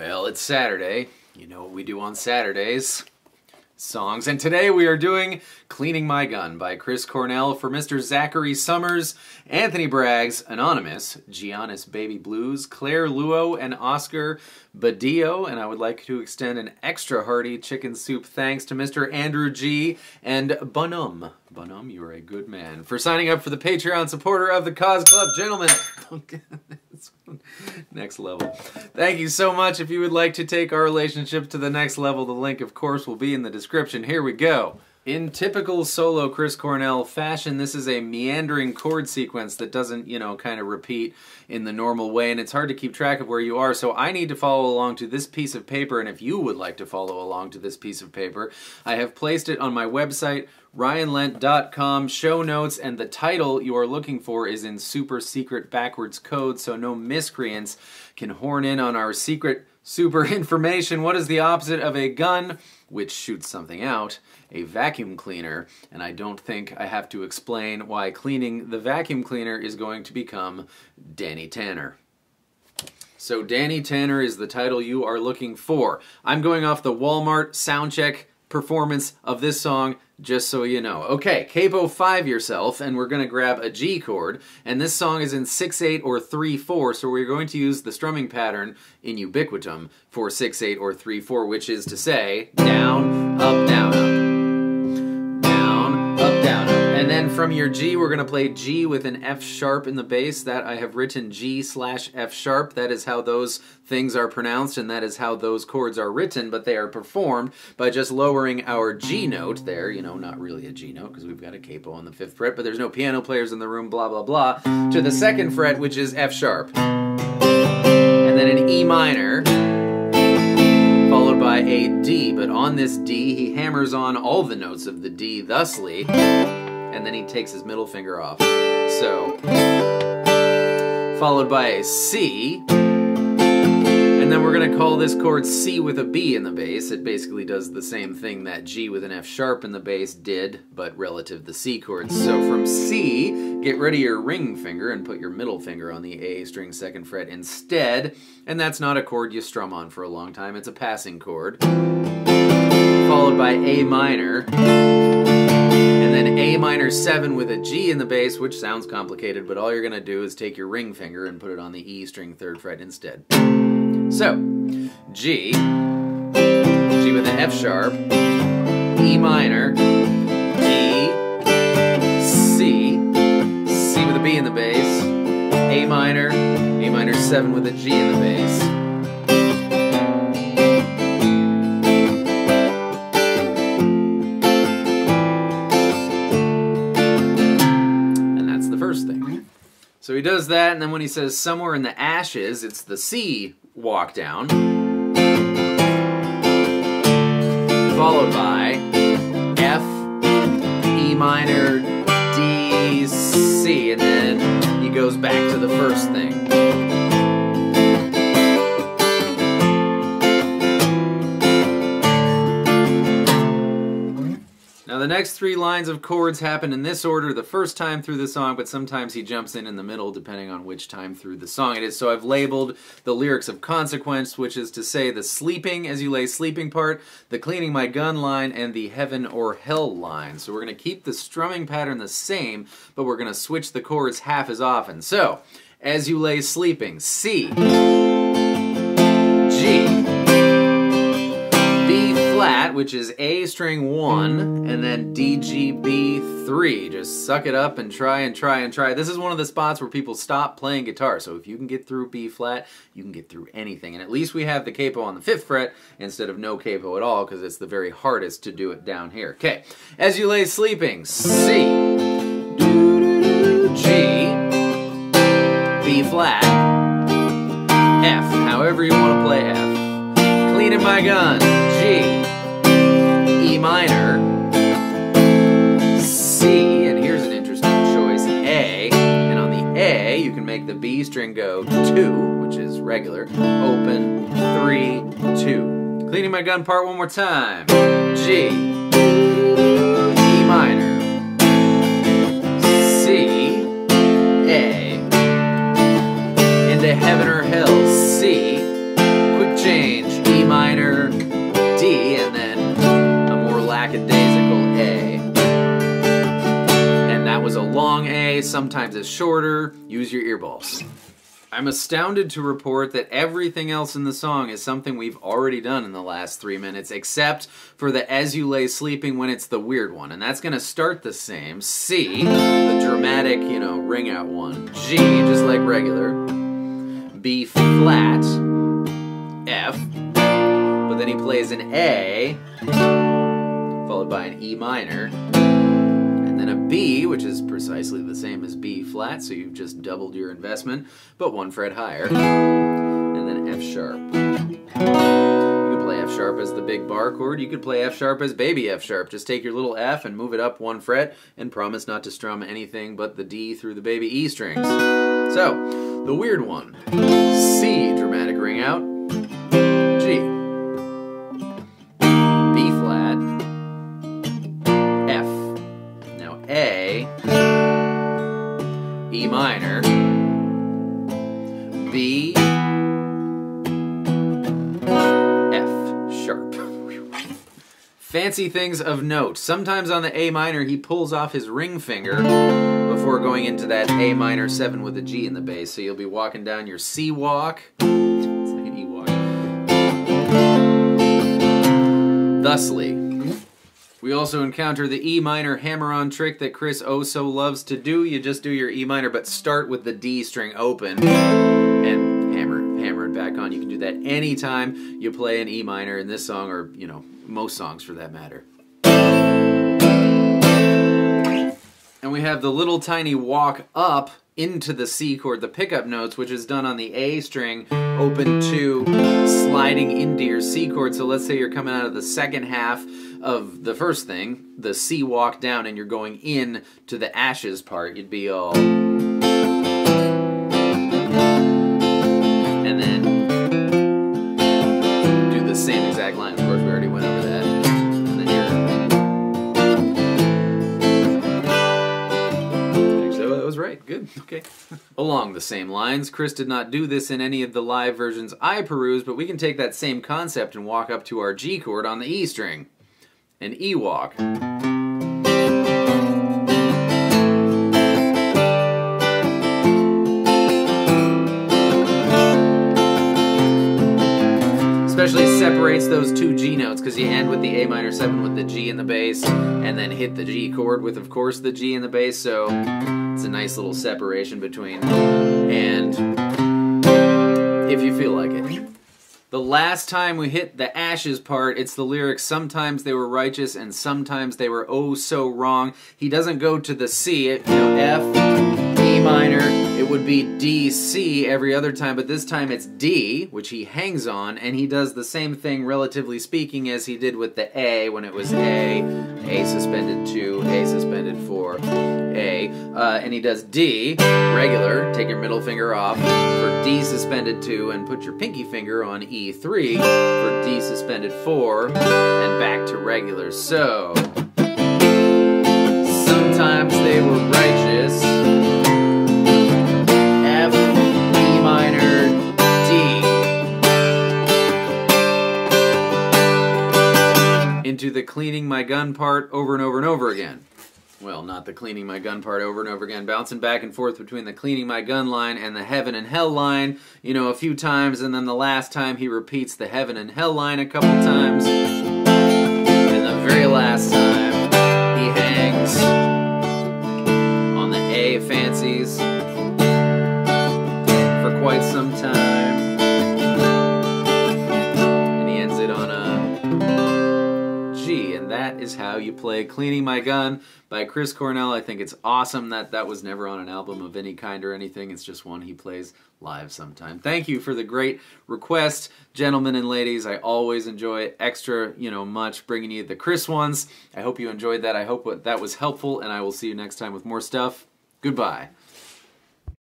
Well, it's Saturday. You know what we do on Saturdays. Songs. And today we are doing Cleaning My Gun by Chris Cornell for Mr. Zachary Summers, Anthony Braggs, Anonymous, Giannis Baby Blues, Claire Luo, and Oscar Badillo. And I would like to extend an extra hearty chicken soup thanks to Mr. Andrew G. and Bonham. Bonham, you are a good man. For signing up for the Patreon supporter of the Cause Club. Gentlemen, don't get this one. Next level. Thank you so much. If you would like to take our relationship to the next level, the link, of course, will be in the description. Here we go. In typical solo Chris Cornell fashion, this is a meandering chord sequence that doesn't, you know, kind of repeat in the normal way, and it's hard to keep track of where you are, so I need to follow along to this piece of paper, and if you would like to follow along to this piece of paper, I have placed it on my website, RyanLendt.com, show notes, and the title you are looking for is in super secret backwards code, so no miscreants can horn in on our secret super information. What is the opposite of a gun, which shoots something out? A vacuum cleaner. And I don't think I have to explain why cleaning the vacuum cleaner is going to become Danny Tanner. So Danny Tanner is the title you are looking for. I'm going off the Walmart soundcheck performance of this song, just so you know. Okay, capo 5 yourself, and we're going to grab a G chord, and this song is in 6-8 or 3-4, so we're going to use the strumming pattern in ubiquitum for 6-8 or 3-4, which is to say, down, up, down, up. Down, up, down, up. And then from your G, we're going to play G with an F sharp in the bass. That I have written G/F sharp. That is how those things are pronounced, and that is how those chords are written, but they are performed by just lowering our G note there. You know, not really a G note because we've got a capo on the 5th fret, but there's no piano players in the room, blah, blah, blah, to the 2nd fret, which is F sharp. And then an E minor, followed by a D. But on this D, he hammers on all the notes of the D, thusly. And then he takes his middle finger off. So, followed by a C, and then we're gonna call this chord C with a B in the bass. It basically does the same thing that G with an F sharp in the bass did, but relative to the C chord. So from C, get rid of your ring finger and put your middle finger on the A string 2nd fret instead, and that's not a chord you strum on for a long time, it's a passing chord. Followed by A minor, and then A minor 7 with a G in the bass, which sounds complicated, but all you're going to do is take your ring finger and put it on the E string 3rd fret instead. So, G, G with an F sharp, E minor, D, C, C with a B in the bass, A minor 7 with a G in the bass. So he does that, and then when he says somewhere in the ashes, it's the C walk down, followed by F, E minor, D, C, and then he goes back to the 1st thing. Now the next 3 lines of chords happen in this order the 1st time through the song, but sometimes he jumps in the middle depending on which time through the song it is. So I've labeled the lyrics of consequence, which is to say the sleeping as you lay sleeping part, the cleaning my gun line, and the heaven or hell line. So we're going to keep the strumming pattern the same, but we're going to switch the chords half as often. So, as you lay sleeping, C, G, flat, which is A string 1, and then D, G, B, 3. Just suck it up and try and try and try. This is one of the spots where people stop playing guitar, so if you can get through B flat, you can get through anything. And at least we have the capo on the 5th fret instead of no capo at all, because it's the very hardest to do it down here. Okay, as you lay sleeping, C, G, B flat, F, however you want to play F, cleaning my gun, G, E minor, C, and here's an interesting choice, A, and on the A you can make the B string go 2, which is regular, open, 3, 2. Cleaning my gun part one more time, G, E minor, C, A, into heaven or hell, C, quick change. D minor, D, and then a more lackadaisical A. And that was a long A, sometimes it's shorter. Use your earballs. I'm astounded to report that everything else in the song is something we've already done in the last 3 minutes, except for the As You Lay Sleeping when it's the weird one. And that's going to start the same. C, the dramatic, you know, ring out one. G, just like regular. B flat. F. But then he plays an A, followed by an E minor. Then a B, which is precisely the same as B flat, so you've just doubled your investment, but one fret higher. And then F sharp. You can play F sharp as the big bar chord. You could play F sharp as baby F sharp. Just take your little F and move it up one fret, and promise not to strum anything but the D through the baby E strings. So, the weird one. C, dramatic ring out. G. B flat. A, E minor, B, F sharp. Fancy things of note. Sometimes on the A minor he pulls off his ring finger before going into that A minor 7 with a G in the bass, so you'll be walking down your C walk. It's like an E walk. Thusly. We also encounter the E minor hammer-on trick that Chris oh so loves to do. You just do your E minor, but start with the D string open and hammer it back on. You can do that anytime you play an E minor in this song, or, you know, most songs for that matter. And we have the little tiny walk up into the C chord, the pickup notes, which is done on the A string, open to, sliding into your C chord. So let's say you're coming out of the second half of the first thing, the C walk down, and you're going in to the ashes part. You'd be all... And then do the same exact line. Of course, we already went over that. And then you're... So that was right. Good. Okay. Along the same lines, Chris did not do this in any of the live versions I perused, but we can take that same concept and walk up to our G chord on the E string. An E walk. Especially separates those two G notes, because you end with the A minor 7 with the G in the bass, and then hit the G chord with, of course, the G in the bass, so it's a nice little separation between and if you feel like it. The last time we hit the ashes part, it's the lyrics, sometimes they were righteous and sometimes they were oh so wrong. He doesn't go to the C, you know, F, E minor, it would be D, C every other time, but this time it's D, which he hangs on, and he does the same thing, relatively speaking, as he did with the A when it was A suspended 2, A suspended 4, A, and he does D, regular, take your middle finger off for D suspended 2 and put your pinky finger on E3 for D suspended 4 and back to regular. So, sometimes they were righteous, F, E minor, D. Into the cleaning my gun part over and over and over again. Well, not the cleaning my gun part over and over again, bouncing back and forth between the cleaning my gun line and the heaven and hell line, you know, a few times, and then the last time he repeats the heaven and hell line a couple times, and the very last time he hangs on the A fancies for quite some time. That is how you play Cleaning My Gun by Chris Cornell. I think it's awesome that that was never on an album of any kind or anything. It's just one he plays live sometime. Thank you for the great requests, gentlemen and ladies. I always enjoy extra, you know, much bringing you the Chris ones. I hope you enjoyed that. I hope that was helpful, and I will see you next time with more stuff. Goodbye.